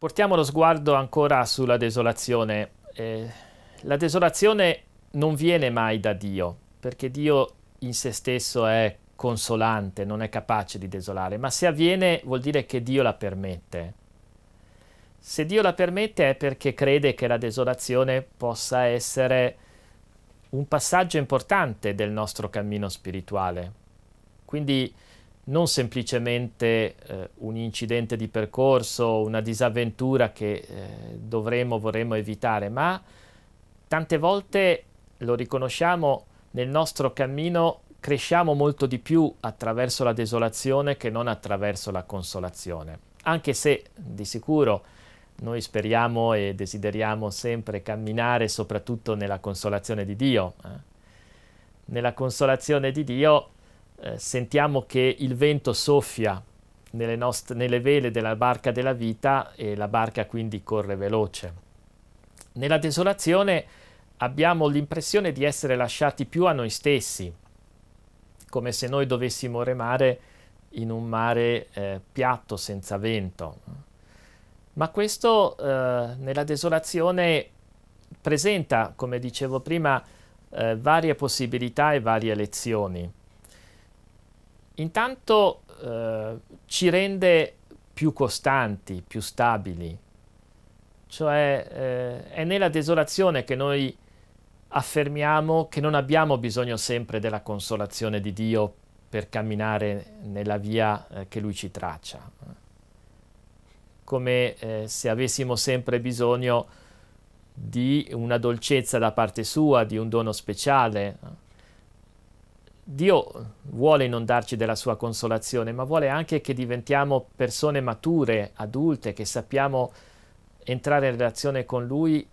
Portiamo lo sguardo ancora sulla desolazione. La desolazione non viene mai da Dio, perché Dio in se stesso è consolante, non è capace di desolare, ma se avviene vuol dire che Dio la permette. Se Dio la permette è perché crede che la desolazione possa essere un passaggio importante del nostro cammino spirituale. Quindi non semplicemente un incidente di percorso, una disavventura che vorremmo evitare, ma tante volte lo riconosciamo nel nostro cammino, cresciamo molto di più attraverso la desolazione che non attraverso la consolazione. Anche se di sicuro noi speriamo e desideriamo sempre camminare soprattutto nella consolazione di Dio. Nella consolazione di Dio sentiamo che il vento soffia nelle vele della barca della vita e la barca quindi corre veloce. Nella desolazione abbiamo l'impressione di essere lasciati più a noi stessi, come se noi dovessimo remare in un mare piatto, senza vento. Ma questo nella desolazione presenta, come dicevo prima, varie possibilità e varie lezioni. Intanto ci rende più costanti, più stabili, cioè è nella desolazione che noi affermiamo che non abbiamo bisogno sempre della consolazione di Dio per camminare nella via che Lui ci traccia, come se avessimo sempre bisogno di una dolcezza da parte Sua, di un dono speciale. Dio vuole inondarci della sua consolazione, ma vuole anche che diventiamo persone mature, adulte, che sappiamo entrare in relazione con Lui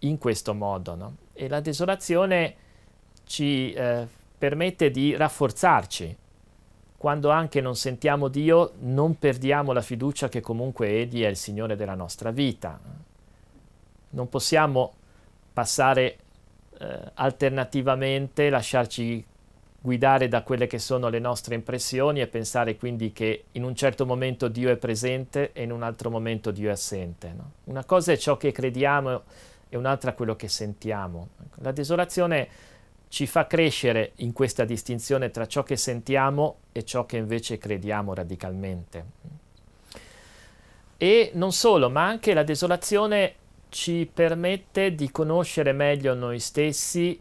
in questo modo, no? E la desolazione ci permette di rafforzarci. Quando anche non sentiamo Dio, non perdiamo la fiducia che comunque Egli è il Signore della nostra vita. Non possiamo passare alternativamente, lasciarci guidare da quelle che sono le nostre impressioni e pensare quindi che in un certo momento Dio è presente e in un altro momento Dio è assente, no? Una cosa è ciò che crediamo e un'altra quello che sentiamo. La desolazione ci fa crescere in questa distinzione tra ciò che sentiamo e ciò che invece crediamo radicalmente. E non solo, ma anche la desolazione ci permette di conoscere meglio noi stessi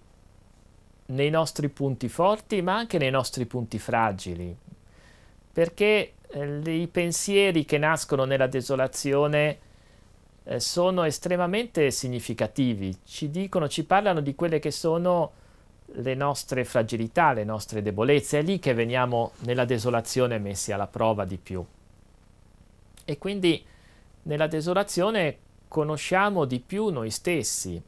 nei nostri punti forti, ma anche nei nostri punti fragili, perché i pensieri che nascono nella desolazione sono estremamente significativi, ci parlano di quelle che sono le nostre fragilità, le nostre debolezze, è lì che veniamo nella desolazione messi alla prova di più. E quindi nella desolazione conosciamo di più noi stessi.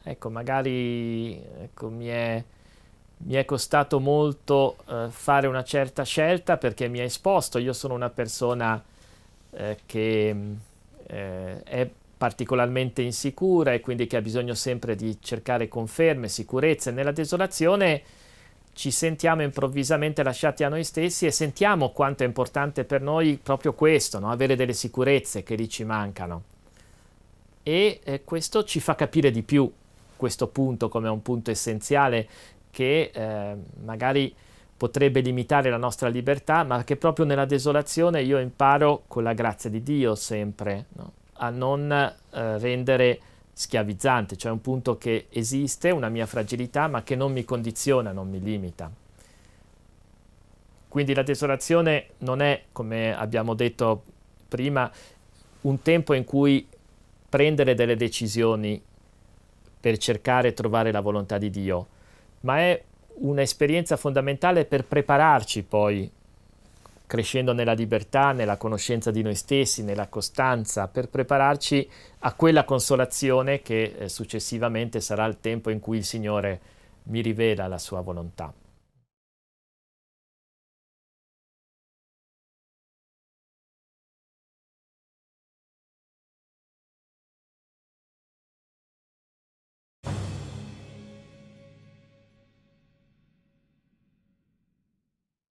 Ecco, magari mi è costato molto fare una certa scelta perché mi ha esposto. Io sono una persona che è particolarmente insicura e quindi che ha bisogno sempre di cercare conferme, sicurezze. Nella desolazione ci sentiamo improvvisamente lasciati a noi stessi e sentiamo quanto è importante per noi proprio questo, no? Avere delle sicurezze che lì ci mancano. E questo ci fa capire di più questo punto come un punto essenziale che magari potrebbe limitare la nostra libertà, ma che proprio nella desolazione io imparo, con la grazia di Dio sempre, no? A non rendere schiavizzante, cioè un punto che esiste, una mia fragilità, ma che non mi condiziona, non mi limita. Quindi la desolazione non è, come abbiamo detto prima, un tempo in cui prendere delle decisioni per cercare e trovare la volontà di Dio, ma è un'esperienza fondamentale per prepararci poi, crescendo nella libertà, nella conoscenza di noi stessi, nella costanza, per prepararci a quella consolazione che successivamente sarà il tempo in cui il Signore mi rivela la sua volontà.